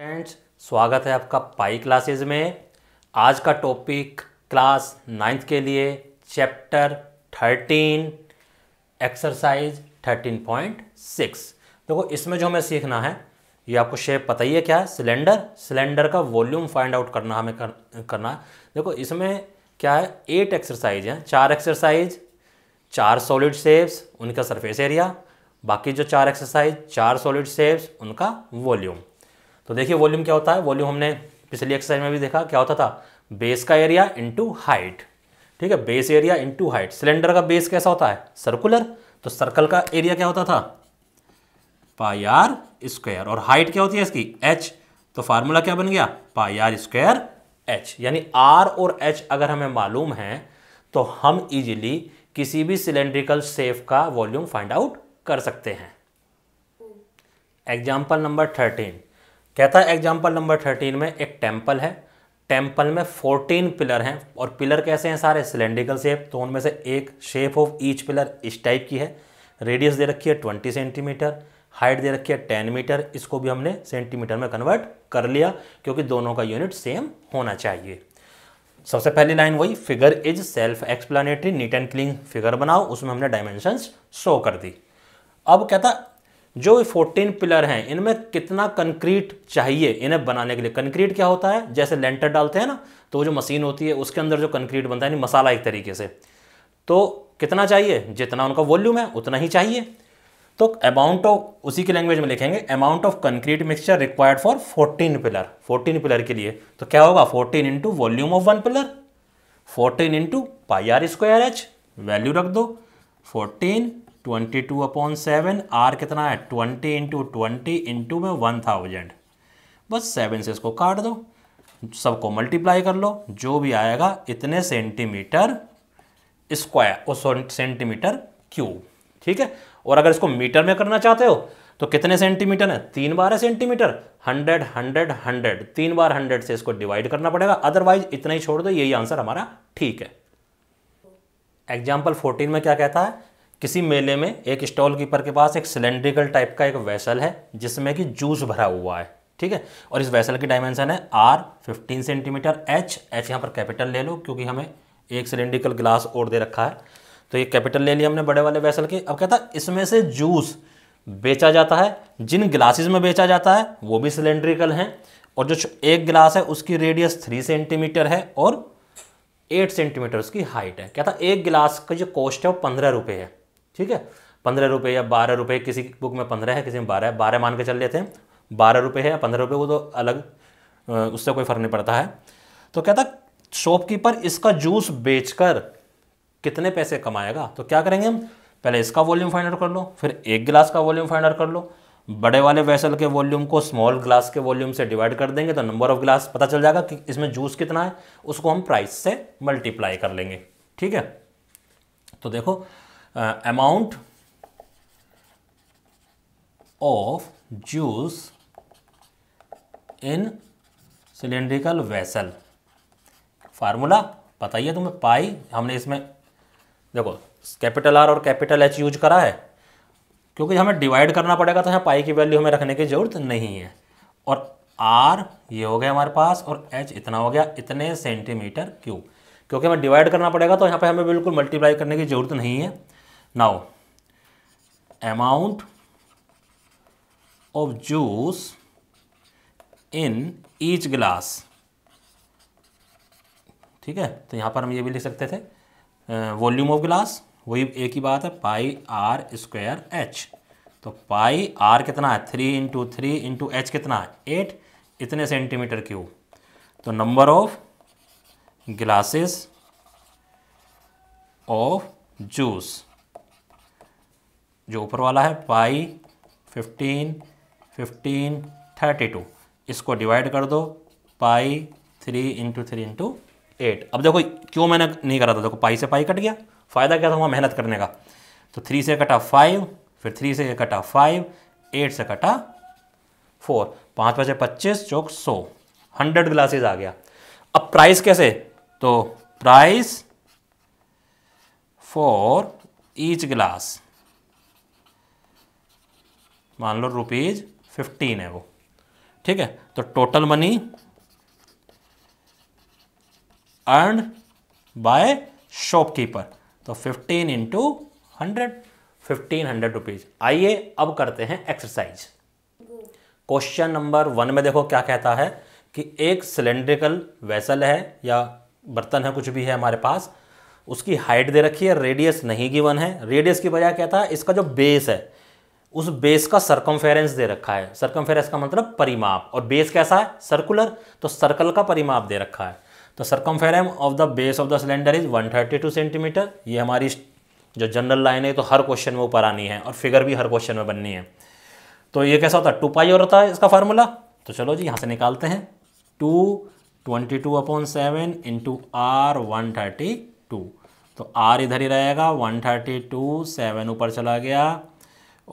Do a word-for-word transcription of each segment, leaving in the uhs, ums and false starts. Friends, स्वागत है आपका पाई क्लासेस में। आज का टॉपिक क्लास नाइन्थ के लिए chapter thirteen exercise thirteen point six. देखो इसमें जो हमें सीखना है ये आपको शेप पता ही है क्या है, सिलेंडर। सिलेंडर का वॉल्यूम फाइंड आउट करना हमें कर, करना है। देखो इसमें क्या है, एट एक्सरसाइज हैं, चार एक्सरसाइज, चार सॉलिड शेप्स, उनका सरफेस एरिया, बाकी जो चार एक्सरसाइज चार सॉलिड शेप्स उनका वॉल्यूम। तो देखिए वॉल्यूम क्या होता है, वॉल्यूम हमने पिछली एक्सरसाइज में भी देखा क्या होता था, बेस का एरिया इनटू हाइट। ठीक है, base area into height. Cylinder का बेस कैसा होता है, सर्कुलर, तो सर्कल का एरिया क्या होता था, पाई आर स्क्वायर, और हाइट क्या होती है इसकी, एच। तो फार्मूला क्या बन गया, पाई आर स्क्वायर एच। यानी आर और एच अगर हमें मालूम है तो हम इजीली किसी भी सिलेंड्रिकल शेप का वॉल्यूम फाइंड आउट कर सकते हैं। एग्जाम्पल नंबर थर्टीन कहता है, एग्जाम्पल नंबर थर्टीन में एक टेम्पल है, टेम्पल में फोर्टीन पिलर हैं, और पिलर कैसे हैं, सारे सिलेंड्रिकल शेप। तो उनमें से एक शेप ऑफ ईच पिलर इस टाइप की है, रेडियस दे रखी है ट्वेंटी सेंटीमीटर, हाइट दे रखी है टेन मीटर। इसको भी हमने सेंटीमीटर में कन्वर्ट कर लिया क्योंकि दोनों का यूनिट सेम होना चाहिए। सबसे पहली लाइन वही, figure is self explanatory, neat and clean figure बनाओ, उसमें हमने डायमेंशंस शो कर दी। अब कहता जो फोर्टीन पिलर हैं इनमें कितना कंक्रीट चाहिए इन्हें बनाने के लिए। कंक्रीट क्या होता है, जैसे लेंटर डालते हैं ना तो जो मशीन होती है उसके अंदर जो कंक्रीट बनता है, यानी मसाला एक तरीके से। तो कितना चाहिए, जितना उनका वॉल्यूम है उतना ही चाहिए। तो अमाउंट ऑफ, उसी की लैंग्वेज में लिखेंगे, amount of concrete mixture required for fourteen pillar. Fourteen pillar के लिए तो क्या होगा, fourteen into volume of one pillar, fourteen into pi R square H, value रख दो fourteen, twenty two upon seven, R कितना है ट्वेंटी इंटू ट्वेंटी इंटू में वन थाउजेंड। बस सेवन से इसको काट दो, सबको मल्टीप्लाई कर लो, जो भी आएगा इतने सेंटीमीटर स्क्वायर और सेंटीमीटर क्यूब। ठीक है, और अगर इसको मीटर में करना चाहते हो तो कितने सेंटीमीटर है, तीन बारह सेंटीमीटर, हंड्रेड हंड्रेड हंड्रेड, तीन बार हंड्रेड से इसको डिवाइड करना पड़ेगा, अदरवाइज इतना ही छोड़ दो, यही आंसर हमारा ठीक है। एग्जाम्पल फोर्टीन में क्या कहता है, किसी मेले में एक स्टॉल कीपर के पास एक सिलेंड्रिकल टाइप का एक वेसल है जिसमें कि जूस भरा हुआ है। ठीक है, और इस वेसल की डायमेंशन है R fifteen centimetre, H, H यहाँ पर कैपिटल ले लो क्योंकि हमें एक सिलेंड्रिकल ग्लास और दे रखा है, तो ये कैपिटल ले लिया हमने बड़े वाले वेसल के। अब कहता है इसमें से जूस बेचा जाता है, जिन ग्लासेज में बेचा जाता है वो भी सिलेंड्रिकल हैं, और जो एक गिलास है उसकी रेडियस थ्री सेंटीमीटर है और एट सेंटीमीटर उसकी हाइट है। कहता है एक गिलास का जो कॉस्ट है वो पंद्रह रुपये है। ठीक है, पंद्रह रुपये या बारह रुपये, किसी बुक में पंद्रह है किसी में बारह है, बारह मान के चल लेते हैं, बारह रुपये है या पंद्रह रुपये, वो तो अलग, उससे कोई फर्क नहीं पड़ता है। तो कहता शॉपकीपर इसका जूस बेचकर कितने पैसे कमाएगा, तो क्या करेंगे हम, पहले इसका वॉल्यूम फाइंड आउट कर लो, फिर एक गिलास का वॉल्यूम फाइंड आउट कर लो, बड़े वाले वेसल के वॉल्यूम को स्मॉल ग्लास के वॉल्यूम से डिवाइड कर देंगे तो नंबर ऑफ ग्लास पता चल जाएगा कि इसमें जूस कितना है, उसको हम प्राइस से मल्टीप्लाई कर लेंगे। ठीक है, तो देखो amount of juice in cylindrical vessel, formula पता ही है तुम्हें, पाई, हमने इसमें देखो कैपिटल आर और कैपिटल एच यूज करा है क्योंकि हमें डिवाइड करना पड़ेगा, तो यहाँ पाई की वैल्यू हमें रखने की जरूरत नहीं है। और आर ये हो गया हमारे पास, और एच इतना हो गया, इतने सेंटीमीटर क्यूब, क्योंकि हमें डिवाइड करना पड़ेगा तो यहाँ पे हमें बिल्कुल मल्टीप्लाई करने की जरूरत नहीं है। Now amount of juice in each glass, ठीक है, तो यहाँ पर हम ये भी लिख सकते थे वॉल्यूम ऑफ ग्लास, वही एक ही बात है, पाई आर स्क्वायर एच। तो पाई आर कितना है, three into three into H कितना है, एट, इतने सेंटीमीटर क्यूब। तो number of glasses of juice, जो ऊपर वाला है pi fifteen fifteen thirty two, इसको डिवाइड कर दो, pi three into three into eight. अब देखो क्यों मैंने नहीं करा था, देखो पाई से पाई कट गया, फ़ायदा क्या था वहाँ मेहनत करने का, तो थ्री से कटा फाइव, फिर थ्री से कटा फाइव, एट से कटा फोर, पाँच बचे पच्चीस, चौक सौ, हंड्रेड ग्लासेज आ गया। अब प्राइस कैसे, तो प्राइस फॉर ईच ग्लास, मान लो रुपीज फिफ्टीन है वो। ठीक है। तो total money earn by shopkeeper, तो fifteen into hundred, fifteen hundred rupees. आइए अब करते हैं एक्सरसाइज। क्वेश्चन नंबर वन में देखो क्या कहता है कि एक सिलेंड्रिकल वेसल है या बर्तन है, कुछ भी है हमारे पास, उसकी हाइट दे रखी है, रेडियस नहीं गिवन है। रेडियस की बजाय कहता है इसका जो बेस है उस बेस का सरकमफेरेंस दे रखा है। सरकमफेरेंस का मतलब परिमाप, और बेस कैसा है सर्कुलर, तो सर्कल का परिमाप दे रखा है। तो circumference of the base of the cylinder is one thirty two centimetre. ये हमारी जो जनरल लाइन है तो हर क्वेश्चन में ऊपर आनी है और फिगर भी हर क्वेश्चन में बननी है। तो ये कैसा होता है, टू पाई और होता है इसका फार्मूला। तो चलो जी यहाँ से निकालते हैं, two twenty two upon seven into R one thirty two. तो आर इधर ही रहेगा, वन थर्टी टू सेवन ऊपर चला गया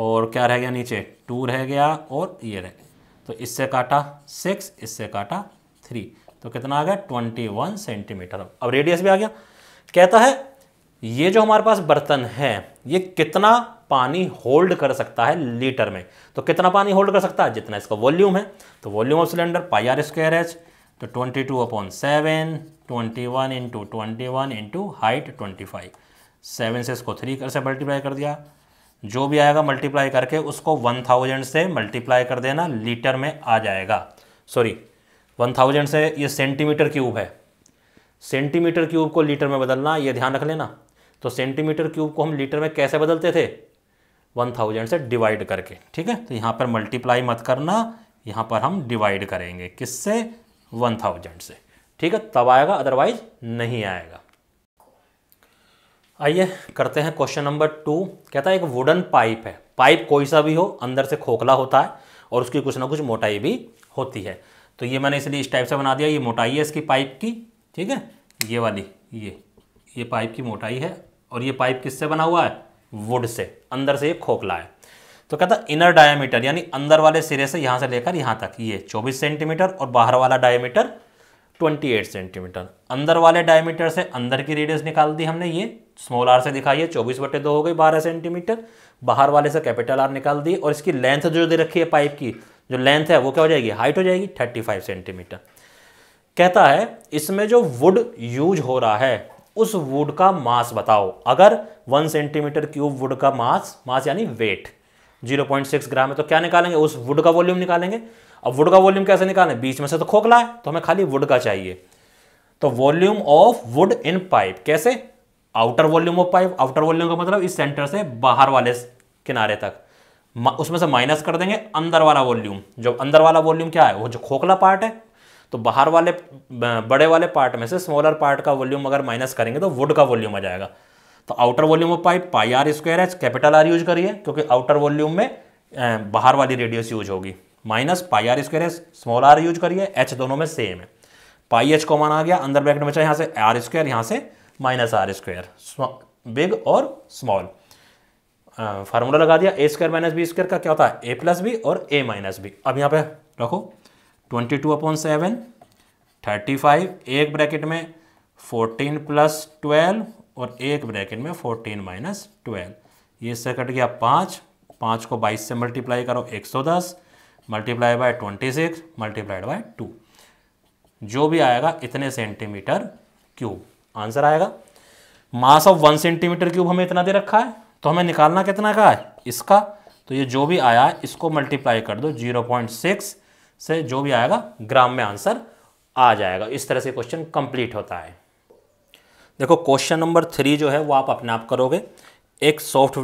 और क्या रह गया नीचे, टू रह गया और ये रह गया। तो इससे काटा सिक्स, इससे काटा थ्री, तो कितना आ गया ट्वेंटी वन सेंटीमीटर। अब रेडियस भी आ गया। कहता है ये जो हमारे पास बर्तन है ये कितना पानी होल्ड कर सकता है लीटर में, तो कितना पानी होल्ड कर सकता है जितना इसका वॉल्यूम है। तो volume of cylinder pi R square H, तो twenty two upon seven, twenty one into twenty one into height twenty five, seven से इसको थ्री से मल्टीप्लाई कर दिया, जो भी आएगा मल्टीप्लाई करके उसको वन थाउजेंड से मल्टीप्लाई कर देना, लीटर में आ जाएगा। सॉरी वन थाउजेंड से ये सेंटीमीटर क्यूब है, सेंटीमीटर क्यूब को लीटर में बदलना, ये ध्यान रख लेना। तो सेंटीमीटर क्यूब को हम लीटर में कैसे बदलते थे, वन थाउजेंड से डिवाइड करके, ठीक है। तो यहाँ पर मल्टीप्लाई मत करना, यहाँ पर हम डिवाइड करेंगे किससे, वन थाउजेंड से, ठीक है, तब आएगा, अदरवाइज नहीं आएगा। आइए करते हैं क्वेश्चन नंबर टू। कहता है एक वुडन पाइप है, पाइप कोई सा भी हो, अंदर से खोखला होता है और उसकी कुछ ना कुछ मोटाई भी होती है। तो ये मैंने इसलिए इस टाइप से बना दिया, ये मोटाई है इसकी पाइप की, ठीक है, ये वाली, ये ये पाइप की मोटाई है, और ये पाइप किससे बना हुआ है, वुड से, अंदर से ये खोखला है। तो कहता है इनर डायामीटर यानी अंदर वाले सिरे से यहाँ से लेकर यहाँ तक ये चौबीस सेंटीमीटर और बाहर वाला डायामीटर अट्ठाईस सेंटीमीटर। अंदर वाले डायमीटर से अंदर की रेडियस निकाल दी हमने, ये स्मॉल आर से दिखाई है, चौबीस बटे दो हो गई बारह सेंटीमीटर। बाहर वाले से कैपिटल आर निकाल दी, और इसकी लेंथ जो दे रखी है पाइप की, जो लेंथ है वो क्या हो जाएगी, हाइट हो जाएगी पैंतीस सेंटीमीटर। कहता है इसमें जो वुड यूज हो रहा है उस वुड का मास बताओ। अगर वन सेंटीमीटर क्यूब वुड का मास, मास यानी weight, zero point six gram है, तो क्या निकालेंगे, उस वुड का वॉल्यूम निकालेंगे। अब वुड का वॉल्यूम कैसे निकालें, बीच में से तो खोखला है, तो हमें खाली वुड का चाहिए। तो volume of wood in pipe, कैसे, outer volume of pipe, outer volume का मतलब इस सेंटर से बाहर वाले किनारे तक, उसमें से माइनस कर देंगे अंदर वाला वॉल्यूम। जो अंदर वाला वॉल्यूम क्या है, वो जो खोखला पार्ट है, तो बाहर वाले बड़े वाले पार्ट में से स्मॉलर पार्ट का वॉल्यूम अगर माइनस करेंगे तो वुड का वॉल्यूम आ जाएगा। तो outer volume of pipe pi R square H, capital R use करिए क्योंकि आउटर वॉल्यूम में बाहर वाली रेडियस यूज होगी, minus pi R square H, small R use करिए, एच दोनों में सेम है। पाई एच कॉमन आ गया, अंदर ब्रैकेट में चाहिए यहाँ से आर स्क्वायर, यहाँ से माइनस आर स्क्वायर, बिग और स्मॉल। फार्मूला लगा दिया, A square minus B square का क्या होता है, ए प्लस बी और ए माइनस बी। अब यहाँ पे रखो twenty two upon seven, thirty five, एक ब्रैकेट में फोर्टीन प्लस ट्वेल्व और एक ब्रैकेट में फोर्टीन माइनस ट्वेल्व, ये से कट गया पाँच, पाँच को बाईस से मल्टीप्लाई करो एक सौ दस, multiply by twenty six multiplied by two, जो भी आएगा इतने सेंटीमीटर क्यूब आंसर आएगा। Mass of one centimetre cube हमें इतना दे रखा है, तो हमें निकालना कितना का है इसका, तो ये जो भी आया है इसको मल्टीप्लाई कर दो जीरो पॉइंट सिक्स से, जो भी आएगा ग्राम में आंसर आ जाएगा। इस तरह से क्वेश्चन कंप्लीट होता है। देखो क्वेश्चन नंबर थ्री जो है वो आप अपने आप करोगे। एक सॉफ्ट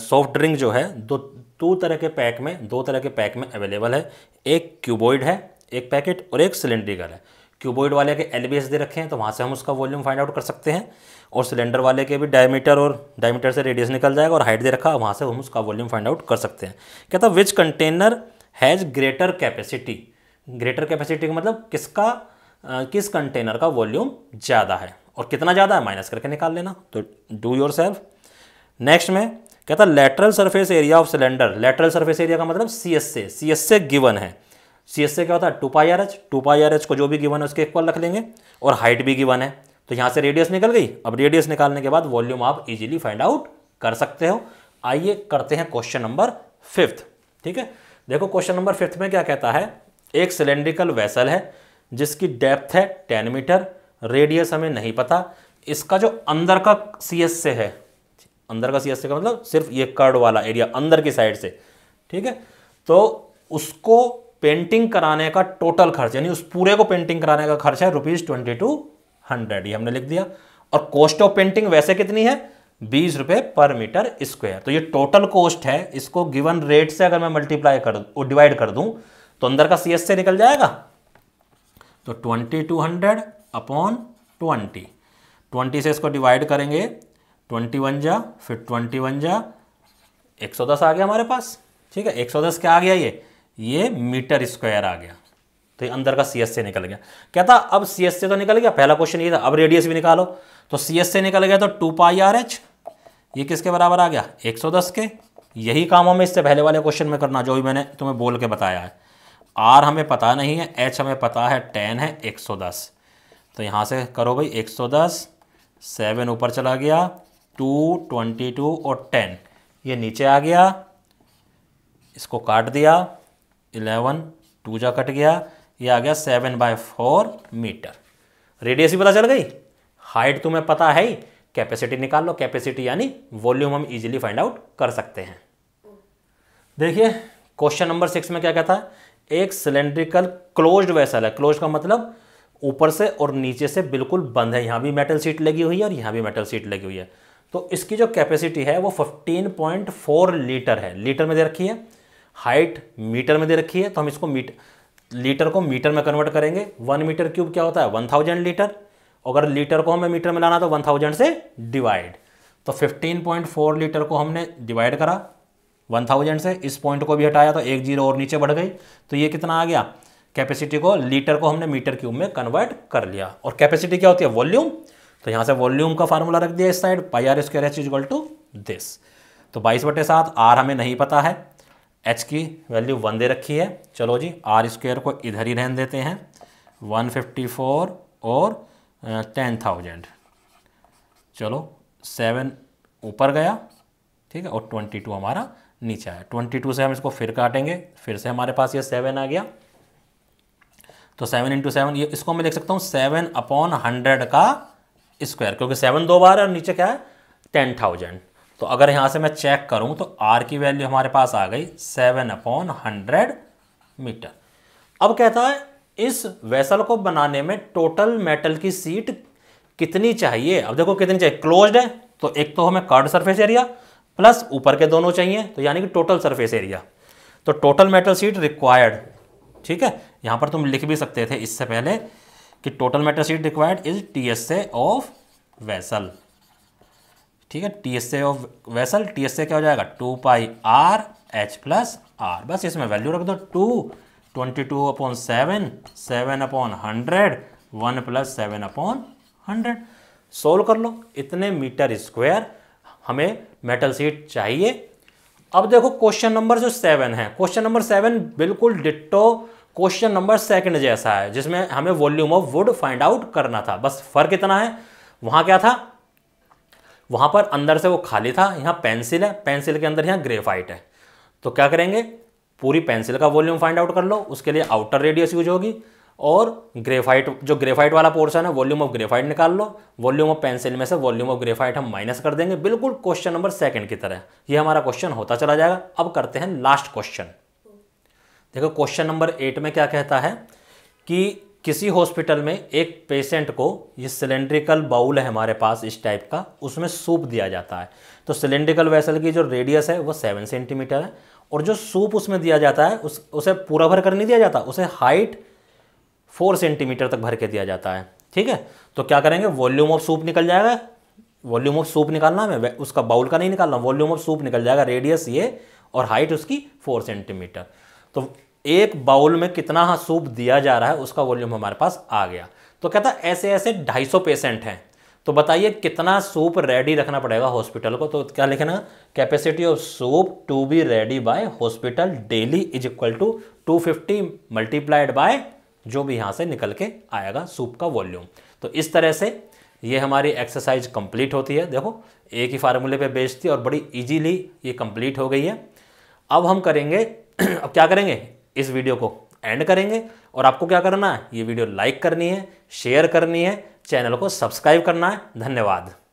सॉफ्ट ड्रिंक जो है दो दो तरह के पैक में दो तरह के पैक में अवेलेबल है, एक क्यूबॉइड है एक पैकेट और एक सिलेंड्रिकल है। क्यूबॉइड वाले के एलबीएस दे रखे हैं तो वहाँ से हम उसका वॉल्यूम फाइंड आउट कर सकते हैं, और सिलेंडर वाले के भी डायमीटर और डायमीटर से रेडियस निकल जाएगा और हाइट दे रखा है, वहाँ से हम उसका वॉल्यूम फाइंड आउट कर सकते हैं। कहता which container has greater capacity, greater capacity का मतलब किसका आ, किस कंटेनर का वॉल्यूम ज़्यादा है, और कितना ज़्यादा है माइनस करके निकाल लेना, तो डू योर सेल्फ। नेक्स्ट में कहता lateral surface area of cylinder, lateral surface area का मतलब सी एस से, सी एस से गिवन है। सी एस से क्या होता है two pi R H, two pi R H को जो भी गिवन है उसके इक्वल रख लेंगे, और हाइट भी गिवन है, तो यहाँ से रेडियस निकल गई। अब रेडियस निकालने के बाद वॉल्यूम आप इजीली फाइंड आउट कर सकते हो। आइए करते हैं क्वेश्चन नंबर फिफ्थ, ठीक है। देखो क्वेश्चन नंबर फिफ्थ में क्या कहता है, एक सिलेंड्रिकल वेसल है जिसकी डेप्थ है टेन मीटर, रेडियस हमें नहीं पता। इसका जो अंदर का सी एस से है, अंदर का सी एस से का मतलब सिर्फ ये कर्ड वाला एरिया अंदर की साइड से, ठीक है, तो उसको पेंटिंग कराने का टोटल खर्च यानी उस पूरे को पेंटिंग कराने का खर्च है रुपीज ट्वेंटी टू हंड्रेड, ये हमने लिख दिया। और कॉस्ट ऑफ पेंटिंग वैसे कितनी है, बीस रुपये पर मीटर स्क्वायर। तो ये टोटल कॉस्ट है, इसको गिवन रेट से अगर मैं मल्टीप्लाई कर दूँ, डिवाइड कर दूँ तो अंदर का सी एस से निकल जाएगा। तो twenty two hundred upon twenty, twenty से इसको डिवाइड करेंगे, ट्वेंटी वन जा फिर ट्वेंटी वन जा एक सौ दस आ गया हमारे पास, ठीक है। एक सौ दस क्या आ गया, ये ये मीटर स्क्वायर आ गया। तो ये अंदर का सी एस से निकल गया। क्या था, अब सी एस से तो निकल गया, पहला क्वेश्चन ये था, अब रेडियस भी निकालो। तो सी एस से निकल गया तो टू पाई आर एच, ये किसके बराबर आ गया, एक सौ दस के। यही काम हमें इससे पहले वाले क्वेश्चन में करना जो भी मैंने तुम्हें बोल के बताया है। आर हमें पता नहीं है, एच हमें पता है, टेन है एक सौ दस। तो यहाँ से करो भाई, एक सौ दस, सेवन ऊपर चला गया, टू, बाईस और टेन ये नीचे आ गया, इसको काट दिया, इलेवन, टू जा कट गया, ये आ गया seven by four metre. Radius ही पता चल गई, हाइट तुम्हें पता है ही, कैपेसिटी निकाल लो। कैपेसिटी यानी वॉल्यूम हम इजीली फाइंड आउट कर सकते हैं। देखिए क्वेश्चन नंबर सिक्स में क्या कहता है, एक सिलेंड्रिकल क्लोज्ड वेसल है। क्लोज का मतलब ऊपर से और नीचे से बिल्कुल बंद है, यहाँ भी मेटल सीट लगी हुई है और यहाँ भी मेटल सीट लगी हुई है। तो इसकी जो कैपेसिटी है वो पंद्रह पॉइंट चार लीटर है, लीटर में दे रखी है, हाइट मीटर में दे रखी है। तो हम इसको मीटर, लीटर को मीटर में कन्वर्ट करेंगे। वन मीटर क्यूब क्या होता है, वन थाउजेंड लीटर। अगर लीटर को हमें मीटर में लाना तो वन थाउजेंड से डिवाइड। तो पंद्रह पॉइंट चार लीटर को हमने डिवाइड करा वन थाउजेंड से, इस पॉइंट को भी हटाया तो एक जीरो और नीचे बढ़ गई। तो ये कितना आ गया, कैपेसिटी को, लीटर को हमने मीटर क्यूब में कन्वर्ट कर लिया। और कैपेसिटी क्या होती है, वॉल्यूम। तो यहाँ से वॉल्यूम का फार्मूला रख दिया इस side, pi R square H equal to this. तो बाईस बटे सात, आर हमें नहीं पता है, एच की वैल्यू वन दे रखी है। चलो जी आर स्क्वायर को इधर ही रहने देते हैं, वन फिफ्टी फोर और टेन थाउजेंड। चलो सेवन ऊपर गया, ठीक है, और ट्वेंटी टू हमारा नीचे आया। बाईस से हम इसको फिर काटेंगे, फिर से हमारे पास ये सेवन आ गया। तो सेवन इंटू सेवन, ये इसको मैं लिख सकता हूँ सेवन अपॉन हंड्रेड का स्क्वायर, क्योंकि सेवन दो बार है और नीचे क्या है टेन थाउजेंड। तो अगर यहाँ से मैं चेक करूँ तो आर की वैल्यू हमारे पास आ गई सेवन अपॉन हंड्रेड मीटर। अब कहता है इस वेसल को बनाने में टोटल मेटल की सीट कितनी चाहिए। अब देखो कितनी चाहिए, क्लोज्ड है तो एक तो हमें कर्ड सरफेस एरिया प्लस ऊपर के दोनों चाहिए, तो यानी कि टोटल सरफेस एरिया। तो टोटल मेटल सीट रिक्वायर्ड, ठीक है, यहाँ पर तुम लिख भी सकते थे इससे पहले कि total metal sheet required is T S A of vessel, ठीक है, T S A of vessel. T S A क्या हो जाएगा, two pi R H plus R, बस इसमें वैल्यू रख दो two, twenty two upon seven, seven upon hundred, one plus seven upon hundred. Solve कर लो, इतने मीटर स्क्वायर हमें मेटल सीट चाहिए। अब देखो क्वेश्चन नंबर जो सेवन है, क्वेश्चन नंबर सेवन बिल्कुल डिट्टो क्वेश्चन नंबर सेकंड जैसा है, जिसमें हमें volume of wood find out करना था। बस फर्क इतना है, वहाँ क्या था, वहाँ पर अंदर से वो खाली था, यहाँ पेंसिल है, पेंसिल के अंदर यहाँ ग्रेफाइट है। तो क्या करेंगे, पूरी पेंसिल का वॉल्यूम फाइंड आउट कर लो, उसके लिए आउटर रेडियस यूज होगी, और ग्रेफाइट जो ग्रेफाइट वाला पोर्शन है वॉल्यूम ऑफ ग्रेफाइट निकाल लो। वॉल्यूम ऑफ पेंसिल में से वॉल्यूम ऑफ ग्रेफाइट हम माइनस कर देंगे, बिल्कुल क्वेश्चन नंबर सेकंड की तरह ये हमारा क्वेश्चन होता चला जाएगा। अब करते हैं लास्ट क्वेश्चन। देखो क्वेश्चन नंबर एट में क्या कहता है कि किसी हॉस्पिटल में एक पेशेंट को, ये सिलेंड्रिकल बाउल है हमारे पास इस टाइप का, उसमें सूप दिया जाता है। तो सिलेंड्रिकल वेसल की जो रेडियस है वो सेवन सेंटीमीटर है, और जो सूप उसमें दिया जाता है उस उसे पूरा भर कर नहीं दिया जाता, उसे हाइट फोर सेंटीमीटर तक भर के दिया जाता है, ठीक है। तो क्या करेंगे, वॉल्यूम ऑफ सूप निकल जाएगा, वॉल्यूम ऑफ सूप निकालना हमें, उसका बाउल का नहीं निकालना, वॉल्यूम ऑफ सूप निकल जाएगा, रेडियस ये और हाइट उसकी फोर सेंटीमीटर। तो एक बाउल में कितना हाँ सूप दिया जा रहा है उसका वॉल्यूम हमारे पास आ गया। तो कहता है ऐसे ऐसे ढाई सौ पेशेंट हैं, तो बताइए कितना सूप रेडी रखना पड़ेगा हॉस्पिटल को। तो क्या लिखना, capacity of soup to be ready by hospital daily is equal to two fifty multiplied by जो भी यहाँ से निकल के आएगा सूप का वॉल्यूम। तो इस तरह से ये हमारी एक्सरसाइज कंप्लीट होती है। देखो एक ही फार्मूले पे बेस्ड थी और बड़ी इजीली ये कंप्लीट हो गई है। अब हम करेंगे, अब क्या करेंगे, इस वीडियो को एंड करेंगे। और आपको क्या करना है, ये वीडियो लाइक करनी है, शेयर करनी है, चैनल को सब्सक्राइब करना है। धन्यवाद।